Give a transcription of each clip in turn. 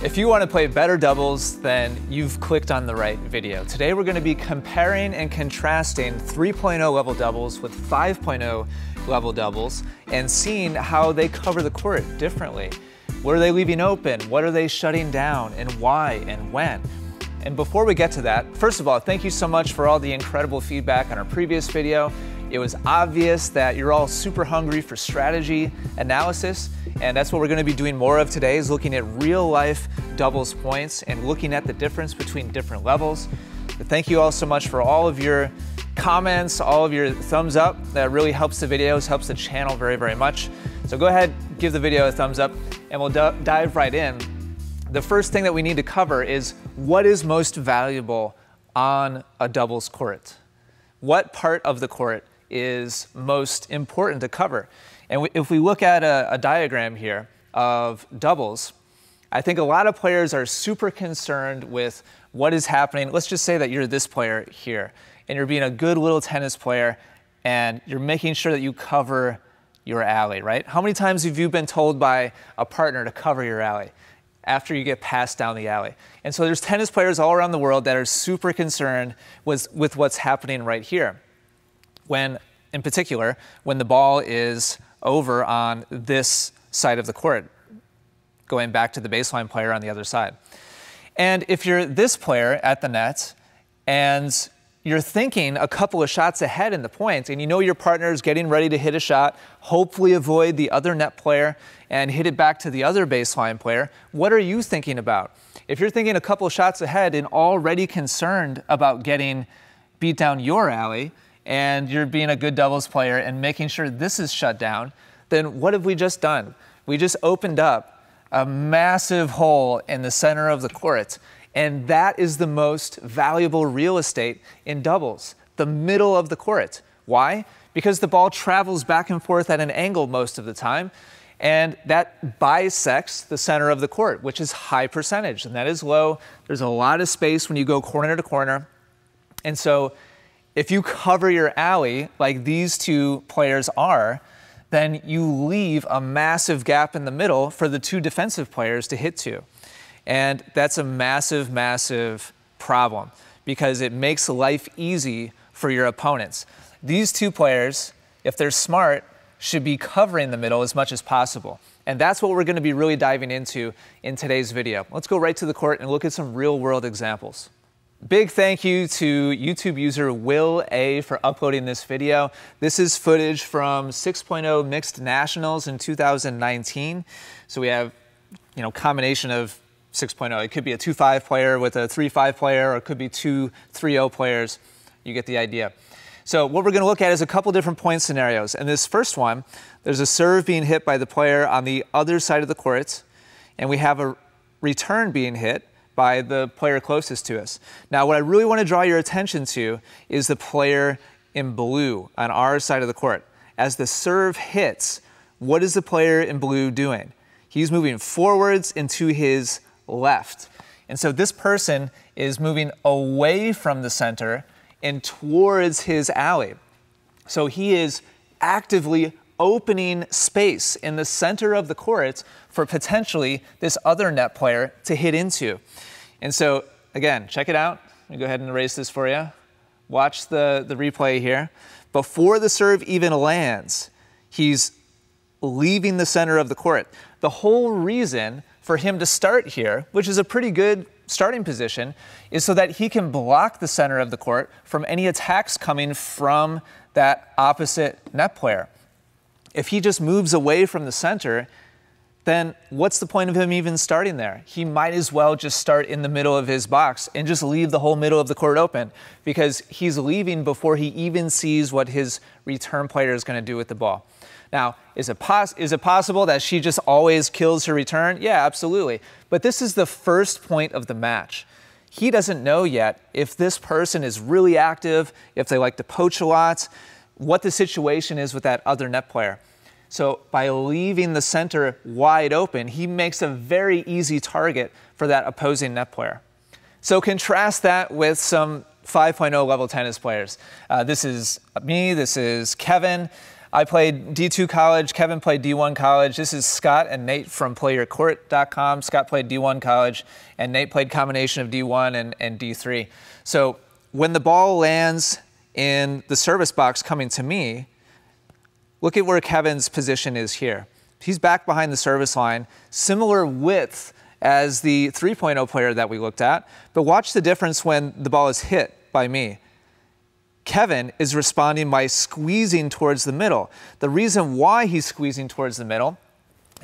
If you want to play better doubles, then you've clicked on the right video. Today we're going to be comparing and contrasting 3.0 level doubles with 5.0 level doubles and seeing how they cover the court differently. What are they leaving open? What are they shutting down? And why and when? And before we get to that, first of all, thank you so much for all the incredible feedback on our previous video. It was obvious that you're all super hungry for strategy analysis, and that's what we're going to be doing more of today, is looking at real life doubles points and looking at the difference between different levels. But thank you all so much for all of your comments, all of your thumbs up. That really helps the videos, helps the channel very, very much. So go ahead, give the video a thumbs up, and we'll dive right in. The first thing that we need to cover is what is most valuable on a doubles court. What part of the court is most important to cover? And if we look at a diagram here of doubles, I think a lot of players are super concerned with what is happening. Let's just say that you're this player here, and you're being a good little tennis player, and you're making sure that you cover your alley, right? How many times have you been told by a partner to cover your alley after you get passed down the alley? And so there's tennis players all around the world that are super concerned with what's happening right here. When, in particular, when the ball is over on this side of the court, going back to the baseline player on the other side. And if you're this player at the net and you're thinking a couple of shots ahead in the points, and you know your partner is getting ready to hit a shot, hopefully avoid the other net player and hit it back to the other baseline player, what are you thinking about? If you're thinking a couple of shots ahead and already concerned about getting beat down your alley, and you're being a good doubles player and making sure this is shut down, then what have we just done? We just opened up a massive hole in the center of the court, and that is the most valuable real estate in doubles, the middle of the court. Why? Because the ball travels back and forth at an angle most of the time, and that bisects the center of the court, which is high percentage, and that is low. There's a lot of space when you go corner to corner, and so if you cover your alley like these two players are, then you leave a massive gap in the middle for the two defensive players to hit to. And that's a massive, massive problem because it makes life easy for your opponents. These two players, if they're smart, should be covering the middle as much as possible. And that's what we're going to be really diving into in today's video. Let's go right to the court and look at some real-world examples. Big thank you to YouTube user Will A for uploading this video. This is footage from 6.0 Mixed Nationals in 2019. So we have, you know, combination of 6.0. It could be a 2-5 player with a 3-5 player, or it could be 2-3-0 players. You get the idea. So what we're going to look at is a couple different point scenarios. And this first one, there's a serve being hit by the player on the other side of the court, and we have a return being hit by the player closest to us. Now, what I really want to draw your attention to is the player in blue on our side of the court. As the serve hits, what is the player in blue doing? He's moving forwards and to his left. And so this person is moving away from the center and towards his alley. So he is actively opening space in the center of the court for potentially this other net player to hit into. And so, again, check it out. Let me go ahead and erase this for you. Watch the replay here. Before the serve even lands, he's leaving the center of the court. The whole reason for him to start here, which is a pretty good starting position, is so that he can block the center of the court from any attacks coming from that opposite net player. If he just moves away from the center, then what's the point of him even starting there? He might as well just start in the middle of his box and just leave the whole middle of the court open, because he's leaving before he even sees what his return player is going to do with the ball. Now, is it possible that she just always kills her return? Yeah, absolutely. But this is the first point of the match. He doesn't know yet if this person is really active, if they like to poach a lot, what the situation is with that other net player. So by leaving the center wide open, he makes a very easy target for that opposing net player. So contrast that with some 5.0 level tennis players. This is me, this is Kevin. I played D2 college. Kevin played D1 college. This is Scott and Nate from PlayYourCourt.com. Scott played D1 college, and Nate played combination of D1 and D3. So when the ball lands in the service box coming to me, look at where Kevin's position is here. He's back behind the service line, similar width as the 3.0 player that we looked at, but watch the difference when the ball is hit by me. Kevin is responding by squeezing towards the middle. The reason why he's squeezing towards the middle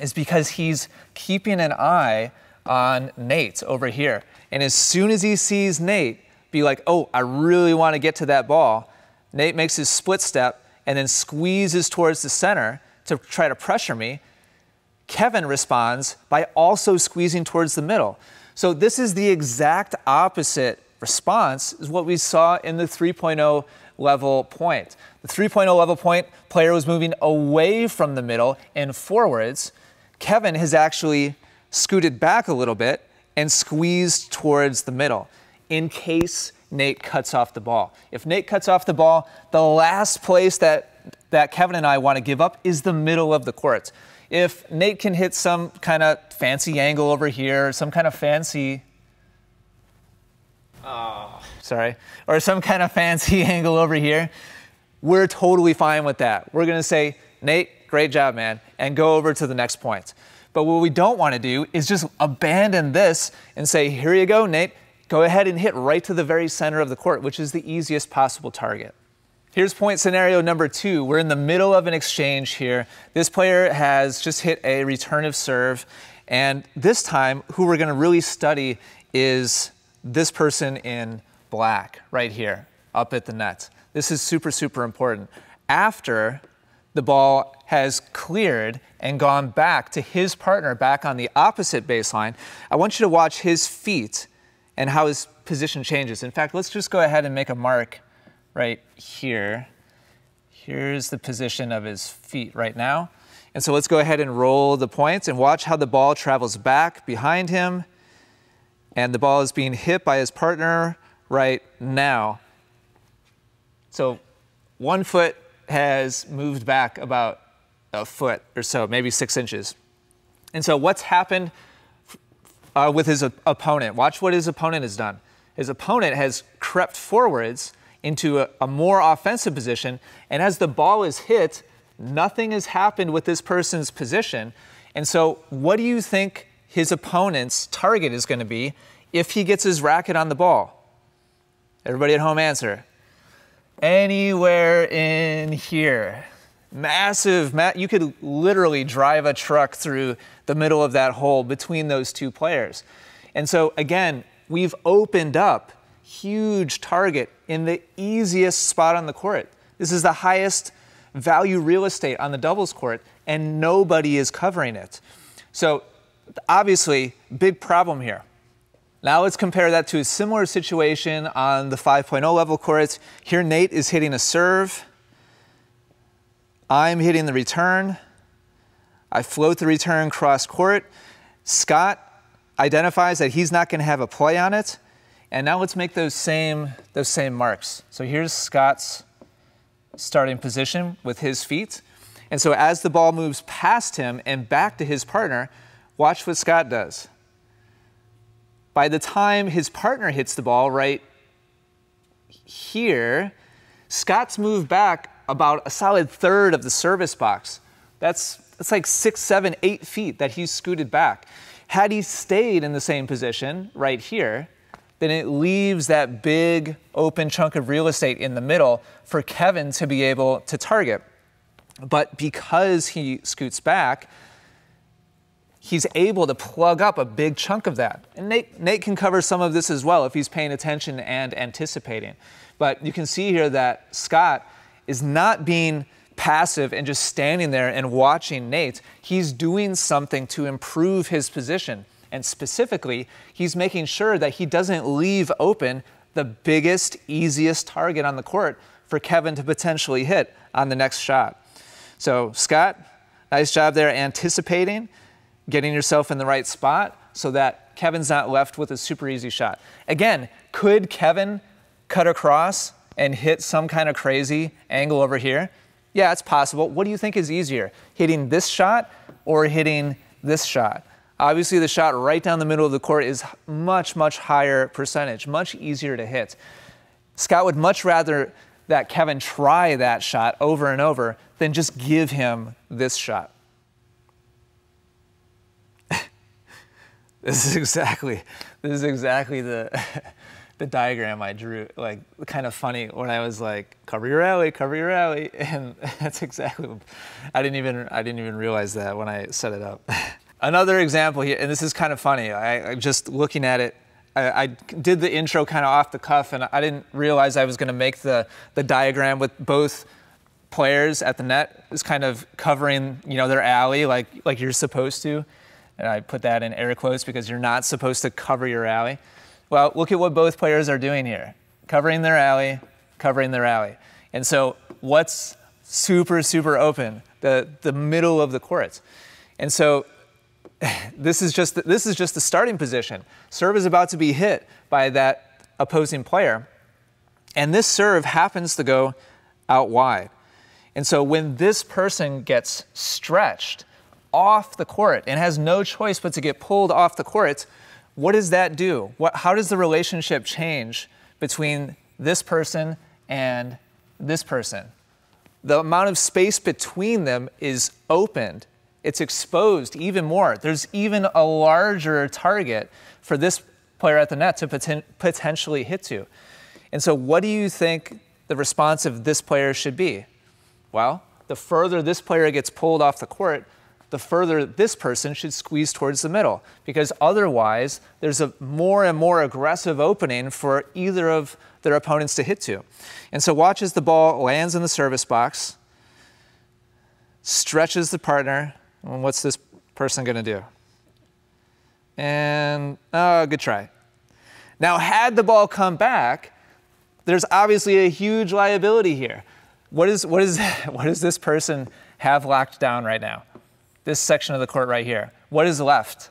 is because he's keeping an eye on Nate over here. And as soon as he sees Nate be like, oh, I really want to get to that ball, Nate makes his split step and then squeezes towards the center to try to pressure me. Kevin responds by also squeezing towards the middle. So this is the exact opposite response is what we saw in the 3.0 level point. The 3.0 level point player was moving away from the middle and forwards. Kevin has actually scooted back a little bit and squeezed towards the middle in case Nate cuts off the ball. If Nate cuts off the ball, the last place that Kevin and I want to give up is the middle of the court. If Nate can hit some kind of fancy angle over here, some kind of fancy, or some kind of fancy angle over here, we're totally fine with that. We're going to say, Nate, great job, man, and go over to the next point. But what we don't want to do is just abandon this and say, here you go, Nate, go ahead and hit right to the very center of the court, which is the easiest possible target. Here's point scenario number two. We're in the middle of an exchange here. This player has just hit a return of serve, and this time, who we're going to really study is this person in black right here, up at the net. This is super, super important. After the ball has cleared and gone back to his partner, back on the opposite baseline, I want you to watch his feet and how his position changes. In fact, let's just go ahead and make a mark right here. Here's the position of his feet right now. And so let's go ahead and roll the points and watch how the ball travels back behind him. And the ball is being hit by his partner right now. So one foot has moved back about a foot or so, maybe 6 inches. And so what's happened with his opponent? Watch what his opponent has done. His opponent has crept forwards into a more offensive position, and as the ball is hit, nothing has happened with this person's position. And so what do you think his opponent's target is going to be if he gets his racket on the ball? Everybody at home answer. Anywhere in here. Massive, you could literally drive a truck through the middle of that hole between those two players. And so again, we've opened up huge target in the easiest spot on the court. This is the highest value real estate on the doubles court, and nobody is covering it. So obviously, big problem here. Now let's compare that to a similar situation on the 5.0 level courts. Here Nate is hitting a serve. I'm hitting the return. I float the return cross court. Scott identifies that he's not going to have a play on it. And now let's make those same marks. So here's Scott's starting position with his feet. And so as the ball moves past him and back to his partner, watch what Scott does. By the time his partner hits the ball right here, Scott's moved back about a solid third of the service box. That's like 6, 7, 8 feet that he's scooted back. Had he stayed in the same position right here, then it leaves that big open chunk of real estate in the middle for Kevin to be able to target. But because he scoots back, he's able to plug up a big chunk of that. And Nate can cover some of this as well if he's paying attention and anticipating. But you can see here that Scott is not being passive and just standing there and watching Nate. He's doing something to improve his position. And specifically, he's making sure that he doesn't leave open the biggest, easiest target on the court for Kevin to potentially hit on the next shot. So Scott, nice job there anticipating, getting yourself in the right spot so that Kevin's not left with a super easy shot. Again, could Kevin cut across and hit some kind of crazy angle over here? Yeah, it's possible. What do you think is easier, hitting this shot or hitting this shot? Obviously, the shot right down the middle of the court is much, much higher percentage, much easier to hit. Scott would much rather that Kevin try that shot over and over than just give him this shot. This is exactly the the diagram I drew, like kind of funny when I was like, cover your alley, and that's exactly, I didn't even realize that when I set it up. Another example here, and this is kind of funny, I just looking at it, I did the intro kind of off the cuff and I didn't realize I was gonna make the diagram with both players at the net is kind of covering, you know, their alley like you're supposed to. And I put that in air quotes because you're not supposed to cover your alley. Well, look at what both players are doing here. Covering their alley, covering their alley. And so what's super, super open? The middle of the court. And so this is just the starting position. Serve is about to be hit by that opposing player. And this serve happens to go out wide. And so when this person gets stretched off the court and has no choice but to get pulled off the court, what does that do? How does the relationship change between this person and this person? The amount of space between them is opened. It's exposed even more. There's even a larger target for this player at the net to potentially hit to. And so what do you think the response of this player should be? Well, the further this player gets pulled off the court, the further this person should squeeze towards the middle, because otherwise there's a more and more aggressive opening for either of their opponents to hit to. And so watch as the ball lands in the service box, stretches the partner, and what's this person gonna do? And, oh, good try. Now, had the ball come back, there's obviously a huge liability here. What does this person have locked down right now? This section of the court right here. What is left?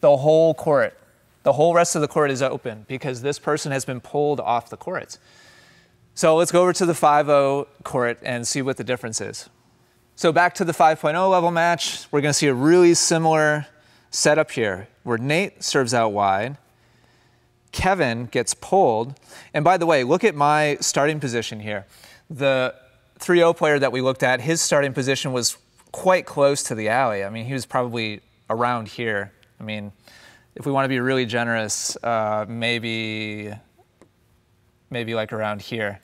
The whole court. The whole rest of the court is open because this person has been pulled off the court. So let's go over to the 5-0 court and see what the difference is. So back to the 5.0 level match. We're gonna see a really similar setup here where Nate serves out wide, Kevin gets pulled. And by the way, look at my starting position here. The 3-0 player that we looked at, his starting position was quite close to the alley. I mean, he was probably around here. I mean, if we want to be really generous, maybe like around here.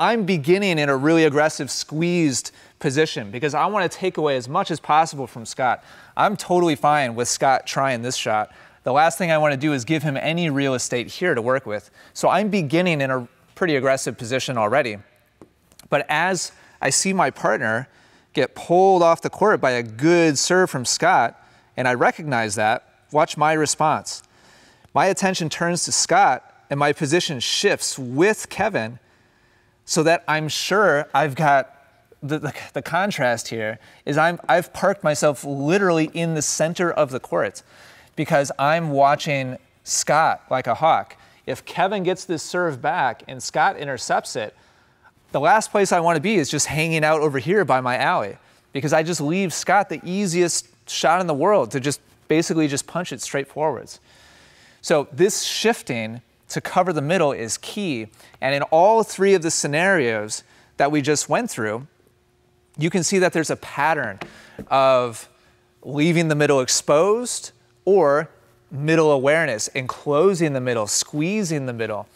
I'm beginning in a really aggressive, squeezed position because I want to take away as much as possible from Scott. I'm totally fine with Scott trying this shot. The last thing I want to do is give him any real estate here to work with. So I'm beginning in a pretty aggressive position already. But as I see my partner get pulled off the court by a good serve from Scott, and I recognize that. Watch my response. My attention turns to Scott, and my position shifts with Kevin so that I'm sure I've got the contrast here is I've parked myself literally in the center of the court because I'm watching Scott like a hawk. If Kevin gets this serve back and Scott intercepts it, the last place I want to be is just hanging out over here by my alley because I just leave Scott the easiest shot in the world to just basically just punch it straight forwards. So this shifting to cover the middle is key. And in all three of the scenarios that we just went through, you can see that there's a pattern of leaving the middle exposed or middle awareness, enclosing the middle, squeezing the middle.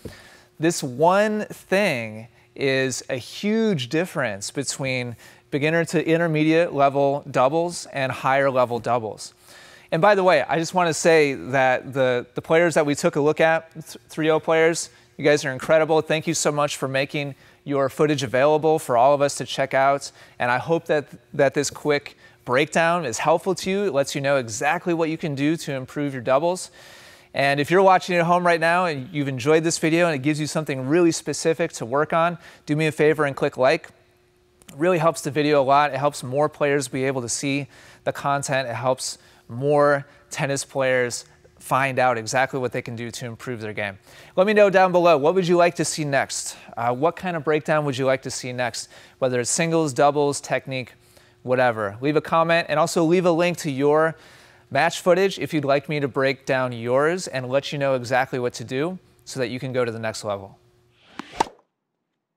This one thing is a huge difference between beginner to intermediate level doubles and higher level doubles. And by the way, I just want to say that the players that we took a look at, 3-0 players, you guys are incredible. Thank you so much for making your footage available for all of us to check out. And I hope that this quick breakdown is helpful to you. It lets you know exactly what you can do to improve your doubles. And if you're watching at home right now and you've enjoyed this video and it gives you something really specific to work on, do me a favor and click like. It really helps the video a lot. It helps more players be able to see the content. It helps more tennis players find out exactly what they can do to improve their game. Let me know down below, what would you like to see next? What kind of breakdown would you like to see next? Whether it's singles, doubles, technique, whatever. Leave a comment and also leave a link to your match footage if you'd like me to break down yours and let you know exactly what to do so that you can go to the next level.